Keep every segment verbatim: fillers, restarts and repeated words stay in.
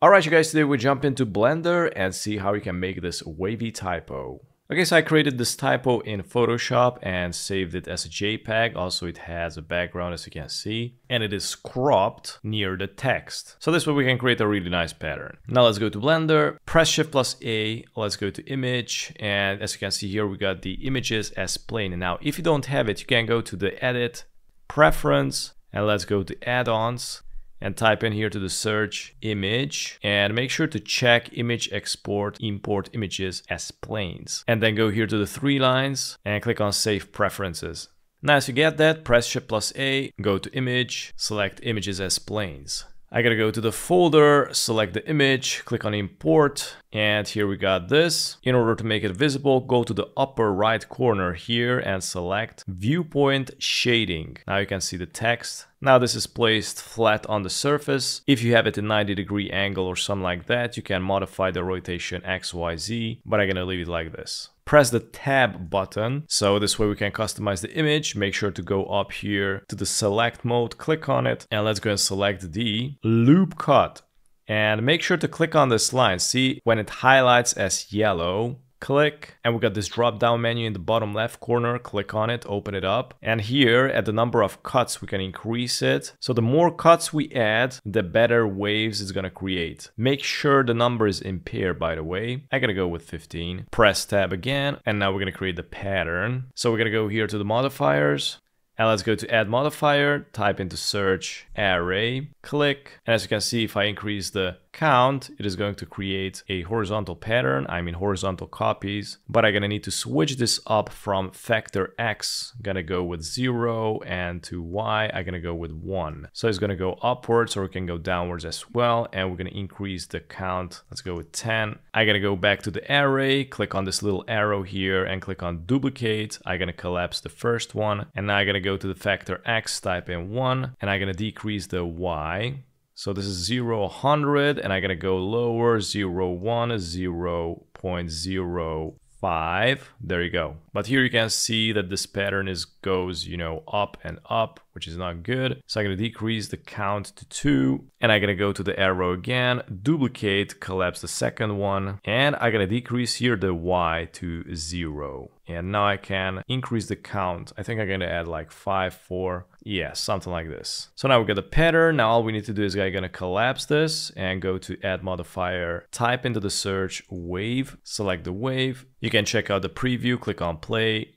All right, you guys, today we jump into Blender and see how you can make this wavy typo. Okay, so I created this typo in Photoshop and saved it as a JPEG. Also, it has a background, as you can see, and it is cropped near the text. So this way we can create a really nice pattern. Now let's go to Blender, press Shift plus A, let's go to Image, and as you can see here, we got the images as plain. And now, if you don't have it, you can go to the Edit, Preference, and let's go to Add-ons, and type in here to the search image, and make sure to check image export, import images as planes, and then go here to the three lines and click on save preferences. Now as you get that, press Shift plus A, go to image, select images as planes. I gotta go to the folder, select the image, click on import, and here we got this. In order to make it visible, go to the upper right corner here and select viewpoint shading. Now you can see the text. Now this is placed flat on the surface. If you have it a ninety degree angle or something like that, you can modify the rotation X, Y, Z, but I'm gonna leave it like this. Press the tab button, so this way we can customize the image. Make sure to go up here to the select mode, click on it, and let's go and select the loop cut. And make sure to click on this line. See, when it highlights as yellow, click, and we got this drop down menu in the bottom left corner. Click on it, open it up, and here at the number of cuts we can increase it. So the more cuts we add, the better waves it's gonna create. Make sure the number is in pair, by the way. I gotta go with fifteen. Press tab again, and now we're gonna create the pattern. So we're gonna go here to the modifiers, and let's go to add modifier, type into search array, click, and as you can see, if I increase the count, it is going to create a horizontal pattern, I mean horizontal copies, but I'm gonna need to switch this up from factor X, gonna go with zero, and to Y, I'm gonna go with one. So it's gonna go upwards, or it can go downwards as well, and we're gonna increase the count, let's go with ten. I'm gonna go back to the array, click on this little arrow here, and click on duplicate. I'm gonna collapse the first one, and now I'm gonna go to the factor X, type in one, and I'm gonna decrease the Y. So this is zero, one hundred, and I'm gonna go lower, zero, one, zero point zero five. There you go. But here you can see that this pattern is goes, you know, up and up, which is not good. So I'm gonna decrease the count to two, and I'm gonna go to the arrow again, duplicate, collapse the second one, and I'm gonna decrease here the Y to zero. And now I can increase the count. I think I'm gonna add like five, four, yeah, something like this. So now we got the pattern. Now all we need to do is I'm gonna collapse this and go to add modifier, type into the search wave, select the wave. You can check out the preview, click on play,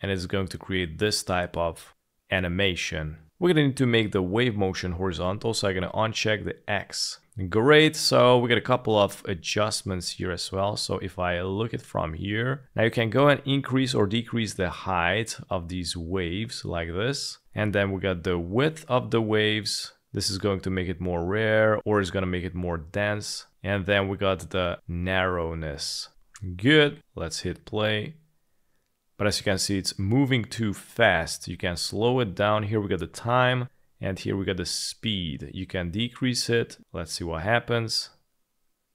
and it's going to create this type of animation. We're gonna need to make the wave motion horizontal, so I'm gonna uncheck the X. Great, so we got a couple of adjustments here as well. So if I look it from here, now you can go and increase or decrease the height of these waves like this. And then we got the width of the waves. This is going to make it more rare, or it's gonna make it more dense. And then we got the narrowness. Good, let's hit play. But as you can see, it's moving too fast. You can slow it down. Here we got the time. And here we got the speed. You can decrease it. Let's see what happens.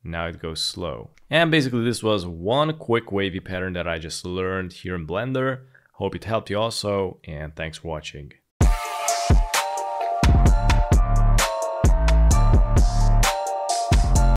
Now it goes slow. And basically this was one quick wavy pattern that I just learned here in Blender. Hope it helped you also, and thanks for watching.